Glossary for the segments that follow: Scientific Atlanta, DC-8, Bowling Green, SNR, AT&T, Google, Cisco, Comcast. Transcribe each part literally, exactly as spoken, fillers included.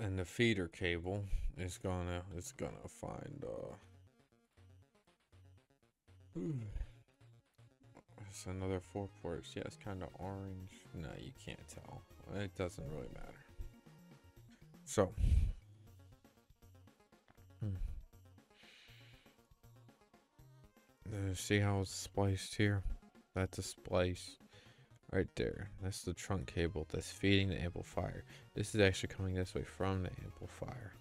and the feeder cable is gonna it's gonna find uh it's another four ports. Yeah, it's kind of orange. No, you can't tell. It doesn't really matter. So hmm. see how it's spliced here? That's a splice right there. That's the trunk cable that's feeding the amplifier. This is actually coming this way from the amplifier.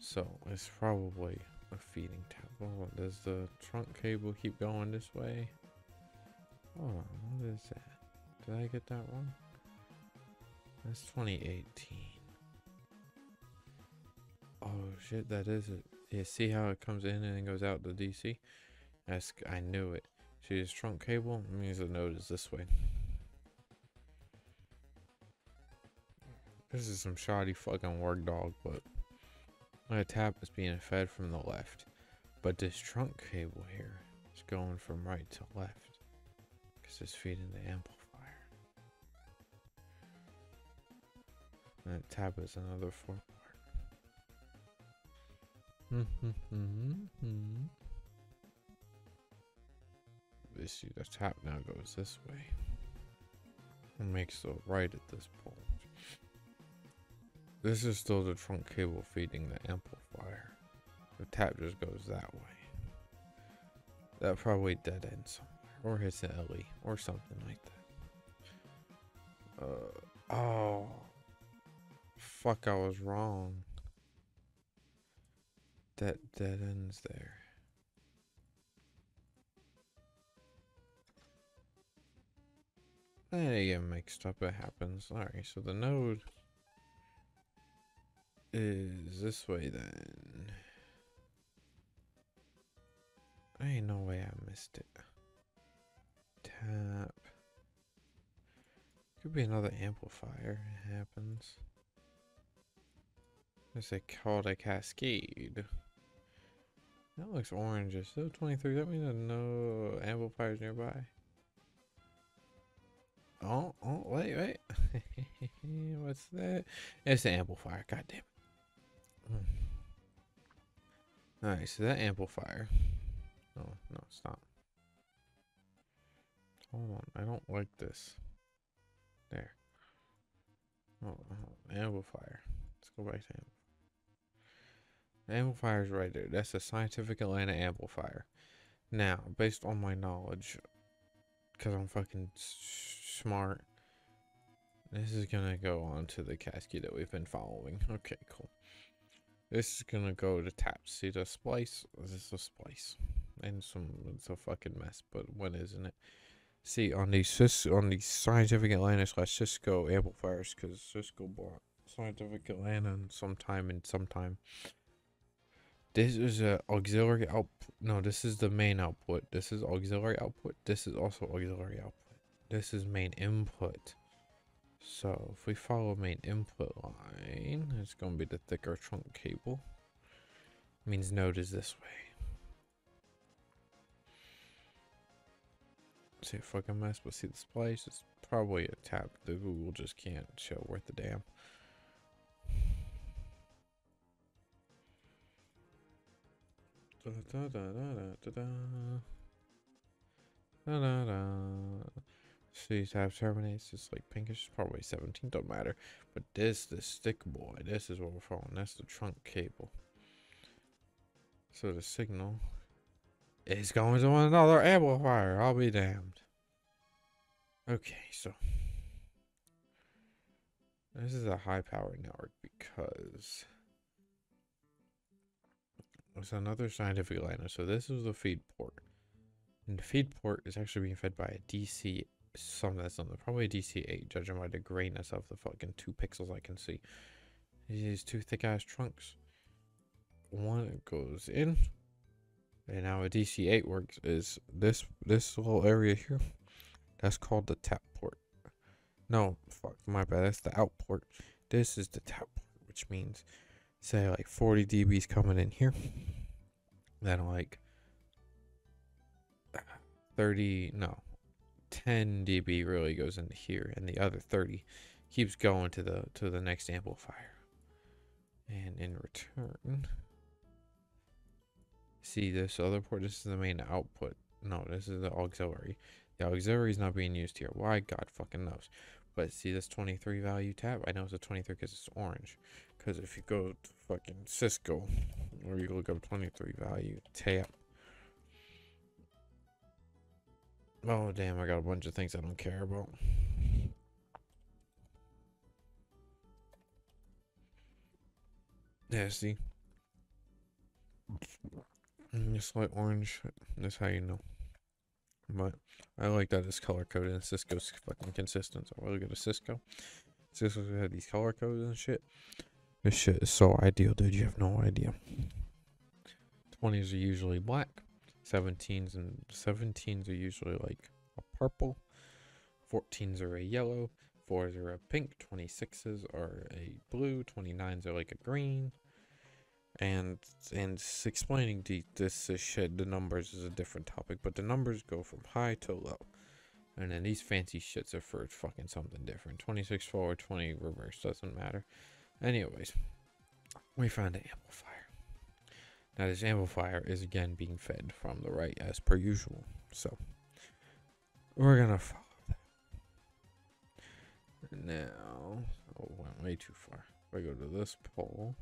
So it's probably a feeding tap. Oh, does the trunk cable keep going this way? Oh, what is that? Did I get that wrong? That's twenty eighteen. Oh shit, that is it. You see how it comes in and goes out to D C? That's, I knew it. See this trunk cable? It means the node is this way. This is some shoddy fucking work, dog, but my tap is being fed from the left. But this trunk cable here is going from right to left because it's feeding the amplifier. And that tap is another four part. Mm-hmm. See, the tap now goes this way and makes the right at this point. This is still the trunk cable feeding the amplifier. The tap just goes that way. That probably dead ends somewhere, or hits an L E or something like that. Uh, oh, fuck, I was wrong. That dead ends there. I get mixed up, it happens. Alright, so the node is this way then. There ain't no way I missed it. Tap. Could be another amplifier, it happens. Is it called a cascade? That looks orange. It's still twenty-three, that means no amplifiers nearby. Oh, oh, wait, wait. What's that? It's an amplifier. God damn it. Mm. Alright, so that amplifier. Oh, no, stop. Hold on. I don't like this. There. Oh, oh, amplifier. Let's go back to amplifier. The amplifier's right there. That's a Scientific Atlanta amplifier. Now, based on my knowledge, because I'm fucking smart, this is gonna go on to the cascade that we've been following. Okay, cool. This is gonna go to tap. See the splice? Is this a splice? And some, it's a fucking mess, but when isn't it? See, on the Cisco, on the Scientific Atlanta slash Cisco amplifiers, because Cisco bought Scientific Atlanta sometime and sometime. This is a auxiliary output. No, this is the main output. This is auxiliary output. This is also auxiliary output. This is main input. So if we follow main input line, it's going to be the thicker trunk cable. It means node is this way. See a fucking mess, but see the splice? It's probably a tap. The Google just can't show worth the damn. Da, da, da, da, da, da, da, da. See, tab terminates. It's like pinkish, probably seventeen, don't matter. But this, this thick boy, this is what we're following. That's the trunk cable. So the signal is going to another amplifier. I'll be damned. Okay, so this is a high power network because it's another Scientific Atlanta. So this is the feed port. And the feed port is actually being fed by a D C something that's something. Probably a D C eight, judging by the grayness of the fucking two pixels I can see. These two thick ass trunks. One goes in. And how a D C eight works is this this little area here. That's called the tap port. No, fuck, my bad. That's the out port. This is the tap port, which means say like forty D B's coming in here, then like thirty, no, ten D B really goes into here, and the other thirty keeps going to the to the next amplifier. And in return, see this other port, this is the main output. No, this is the auxiliary. The auxiliary is not being used here. Why? God fucking knows. But see this twenty-three value tab? I know it's a twenty-three because it's orange. Because if you go to fucking Cisco, or you look up twenty-three value tab. Oh, damn, I got a bunch of things I don't care about. Yeah, see? This light orange, that's how you know. But I like that it's color coded and Cisco's fucking consistent. So I'll go to Cisco. Cisco's had these color codes and shit. This shit is so ideal, dude. You have no idea. twenties are usually black. seventeens and seventeens are usually like a purple. fourteens are a yellow. fours are a pink. twenty-sixes are a blue. twenty-nines are like a green. And and explaining the, this, this shit, the numbers is a different topic, but the numbers go from high to low. And then these fancy shits are for fucking something different. twenty-six forward, twenty reverse, doesn't matter. Anyways, we found an amplifier. Now this amplifier is again being fed from the right as per usual. So, we're gonna follow that. Now, oh, went way too far. If I go to this pole.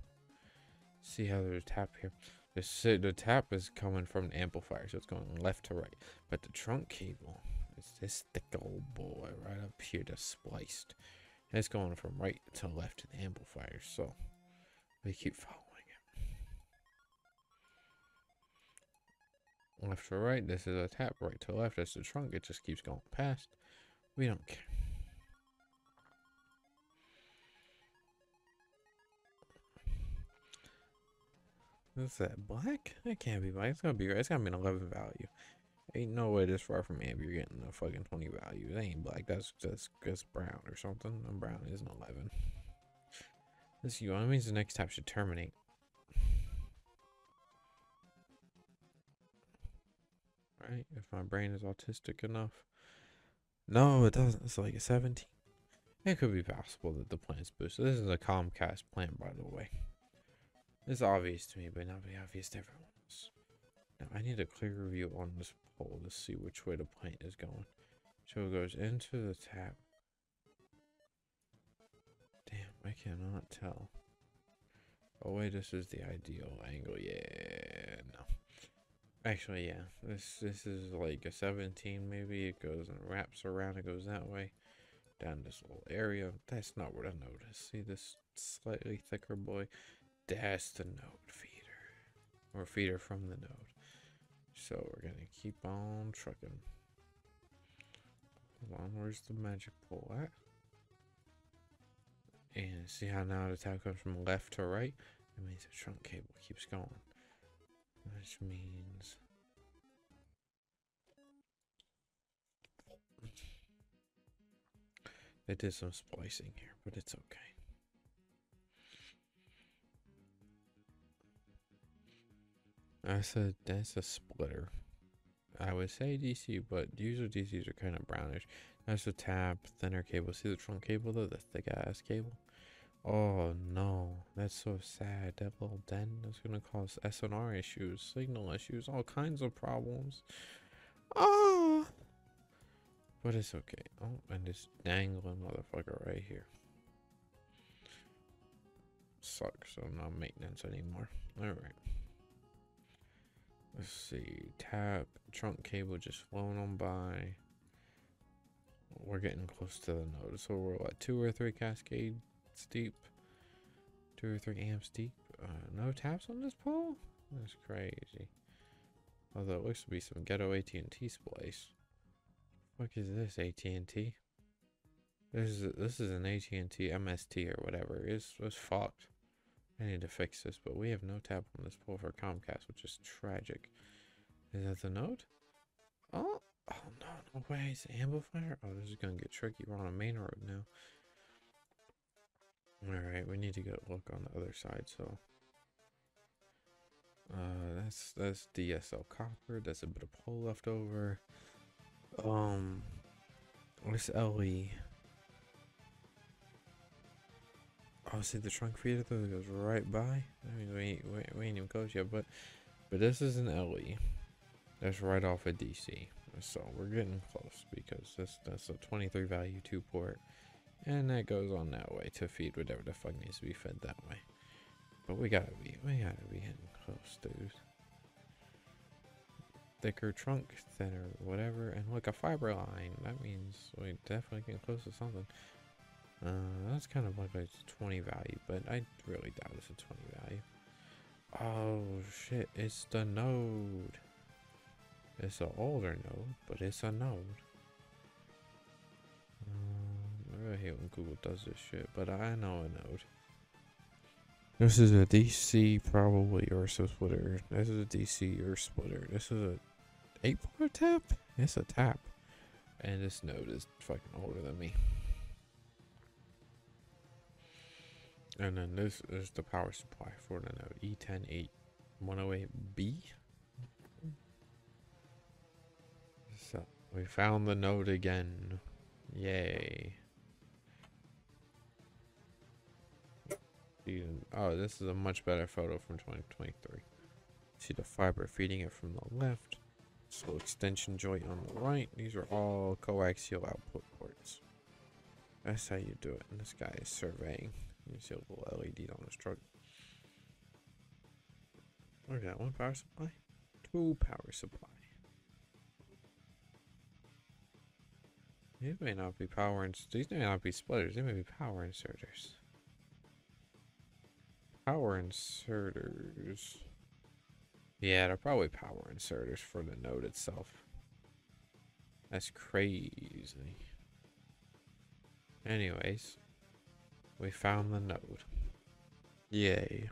See how there's a tap here. The, the tap is coming from the amplifier, so it's going left to right. But the trunk cable is this thick old boy right up here that's spliced. And it's going from right to left to the amplifier, so we keep following it. Left to right, this is a tap. Right to left, that's the trunk. It just keeps going past. We don't care. What's that, black? That can't be black. It's gotta be right. It's gotta be an eleven value. Ain't no way this far from amp you're getting a fucking twenty value. It ain't black. That's just that's brown or something. And brown is an eleven. This you means the next tap should terminate. Right? If my brain is autistic enough. No, it doesn't. It's like a seventeen. It could be possible that the plant's boosted. This is a Comcast plant, by the way. It's obvious to me, but not really obvious to everyone else. Now, I need a clear view on this pole to see which way the plant is going. So it goes into the tap. Damn, I cannot tell. Oh, wait, this is the ideal angle. Yeah, no. Actually, yeah. This this is like a seventeen, maybe. It goes and wraps around. It goes that way. Down this little area. That's not what I noticed. See this slightly thicker boy? That's the node feeder, or feeder from the node. So we're gonna keep on trucking. Hold on, where's the magic pole at? And see how now the tap comes from left to right? That means the trunk cable keeps going, which means they did some splicing here, but it's okay. That's a, that's a splitter. I would say D C, but usually D Cs are kind of brownish. That's a tap, thinner cable. See the trunk cable though? The thick ass cable? Oh no, that's so sad. That little dent is going to cause S N R issues, signal issues, all kinds of problems. Oh! But it's okay. Oh, and this dangling motherfucker right here. Sucks, I'm not maintenance anymore. Alright. Let's see, tap, trunk cable just flown on by. We're getting close to the node. So we're what, two or three cascades deep? Two or three amps deep? Uh, no taps on this pole? That's crazy. Although it looks to be some ghetto A T and T splice. What the fuck is this, A T and T? This is, a, this is an A T and T M S T or whatever. It's, it's fucked. I need to fix this, but we have no tap on this pole for Comcast, which is tragic. Is that the node? Oh, oh no, no way, it's an amplifier? Oh, this is gonna get tricky. We're on a main road now. Alright, we need to go look on the other side, so. Uh, that's, that's D S L copper, that's a bit of pole left over. Um, what's L E? Oh, see the trunk feeder though that goes right by? I mean, we, we, we ain't even close yet, but but this is an L E. That's right off of D C. So we're getting close because this that's a twenty-three value two port. And that goes on that way to feed whatever the fuck needs to be fed that way. But we gotta be, we gotta be hitting close, dude. Thicker trunk, thinner, whatever. And look, a fiber line. That means we definitely getting close to something. Uh, that's kind of like a twenty value, but I really doubt it's a twenty value. Oh shit, it's the node. It's an older node, but it's a node. Um, I really hate when Google does this shit, but I know a node. This is a D C probably, or a splitter. This is a D C or splitter. This is a eight port tap? It's a tap. And this node is fucking older than me. And then this is the power supply for the node. E ten eight one oh eight B. So we found the node again. Yay. Oh, this is a much better photo from twenty twenty-three. See the fiber feeding it from the left. This little extension joint on the right. These are all coaxial output ports. That's how you do it. And this guy is surveying. You see a little L E D on this truck. Look at that, one power supply, two power supply. These may not be power inserters. These may not be splitters. They may be power inserters. Power inserters. Yeah, they're probably power inserters for the node itself. That's crazy. Anyways. We found the node. Yay.